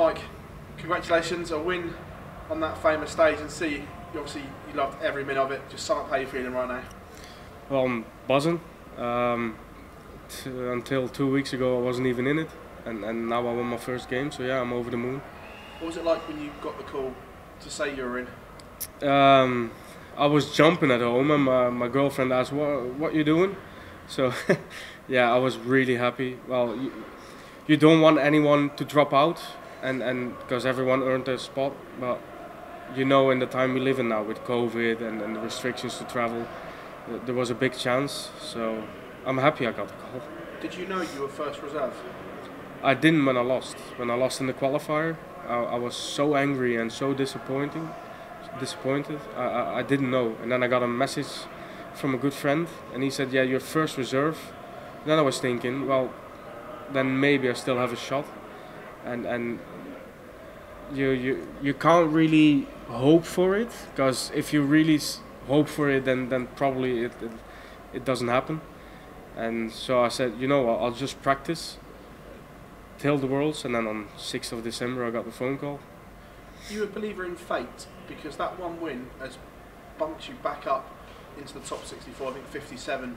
Mike, congratulations, a win on that famous stage, and see, obviously you loved every minute of it. Just sum up how you're feeling right now. Well, I'm buzzing. Until 2 weeks ago I wasn't even in it, and now I won my first game, so yeah, I'm over the moon. What was it like when you got the call to say you were in? I was jumping at home, and my girlfriend asked, what you doing? So yeah, I was really happy. Well, you don't want anyone to drop out, and because everyone earned their spot, but you know, in the time we live in now with COVID and the restrictions to travel, there was a big chance, so I'm happy I got the call. Did you know you were first reserve? I didn't when I lost. When I lost in the qualifier, I was so angry and so disappointed. I didn't know, and then I got a message from a good friend, and he said, yeah, you're first reserve. Then I was thinking, well, then maybe I still have a shot, and you can't really hope for it, because if you really hope for it, then probably it doesn't happen. And so I said, you know, I'll just practice till the Worlds, and then on 6th of December I got the phone call. You were a believer in fate, because that one win has bumped you back up into the top 64, I think 57,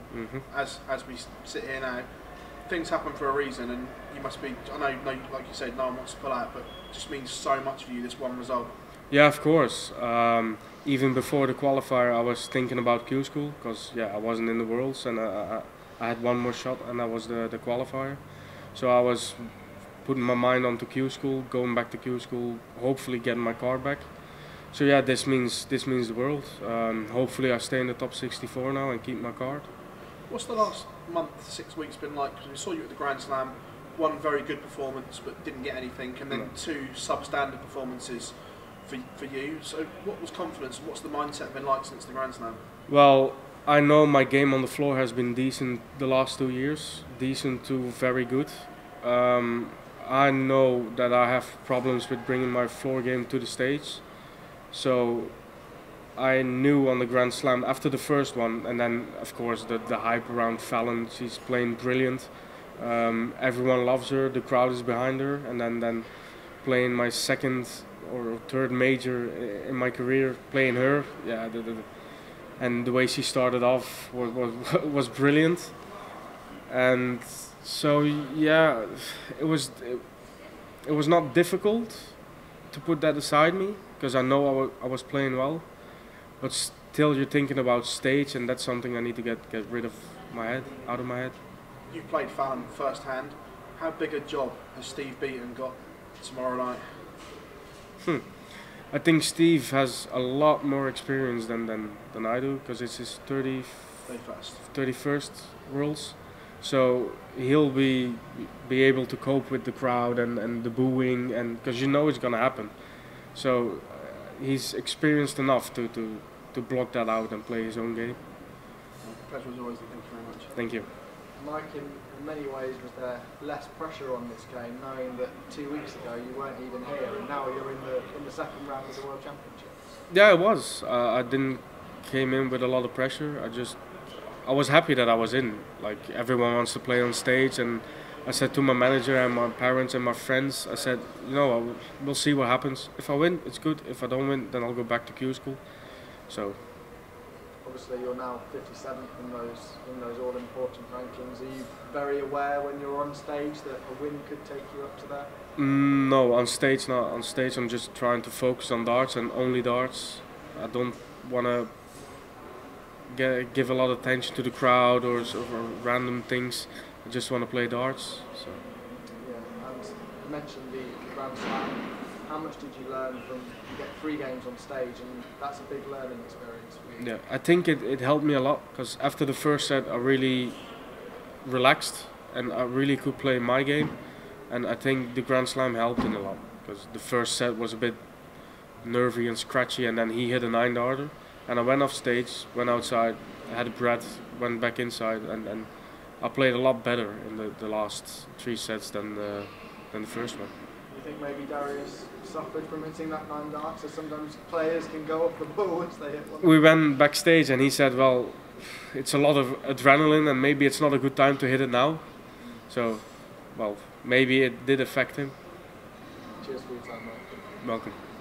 as we sit here now. Things happen for a reason, and you must be, I know, like you said, no one wants to pull out, but it just means so much for you, this one result. Yeah, of course. Even before the qualifier I was thinking about Q School, because yeah, I wasn't in the Worlds, and I had one more shot, and that was the qualifier. So I was putting my mind onto Q School, going back to Q School, hopefully getting my car back. So yeah, this means the world. Hopefully I stay in the top 64 now and keep my card. What's the last month, 6 weeks been like? Because we saw you at the Grand Slam, one very good performance but didn't get anything, and then two substandard performances for you. So what was confidence? What's the mindset been like since the Grand Slam? Well, I know my game on the floor has been decent the last 2 years, decent to very good. I know that I have problems with bringing my floor game to the stage, so I knew on the Grand Slam after the first one, and then of course the hype around Fallon. She's playing brilliant, everyone loves her, the crowd is behind her, and then playing my second or third major in my career, playing her, yeah. And the way she started off was brilliant, and so yeah, it was not difficult to put that aside me, because I know I was playing well, but still you're thinking about stage, and that's something I need to get rid of my head, out of my head. You played Fallon firsthand. How big a job has Steve Beaton got tomorrow night? I think Steve has a lot more experience than I do, because it's his 31st Worlds. So he'll be able to cope with the crowd and the booing, and because you know it's gonna happen. So he's experienced enough to block that out and play his own game. My pleasure as always, and thank you very much. Thank you. Mike, in many ways, was there less pressure on this game, knowing that 2 weeks ago you weren't even here, and now you're in the second round of the World Championship? Yeah, it was. I didn't came in with a lot of pressure. I was happy that I was in. Like, everyone wants to play on stage, and I said to my manager and my parents and my friends, I said, you know, we'll see what happens. If I win, it's good. If I don't win, then I'll go back to Q School. So. Obviously, you're now 57th in those all-important rankings. Are you very aware when you're on stage that a win could take you up to that? No, on stage not. On stage, I'm just trying to focus on darts and only darts. I don't want to give a lot of attention to the crowd or random things. I just want to play darts. So. Yeah, and you mentioned the Grand Slam. How much did you learn from? You get 3 games on stage, and that's a big learning experience for you. Yeah, I think it helped me a lot, because after the first set I really relaxed and I really could play my game, and I think the Grand Slam helped in a lot, because the first set was a bit nervy and scratchy, and then he hit a 9-darter, and I went off stage, went outside, had a breath, went back inside, and I played a lot better in the last 3 sets than the first one. I think maybe Darius suffered from hitting that 9-dart, so sometimes players can go off the ball once they hit one. We went backstage and he said, well, it's a lot of adrenaline and maybe it's not a good time to hit it now. So, well, maybe it did affect him. Cheers for your time, Mike. Welcome.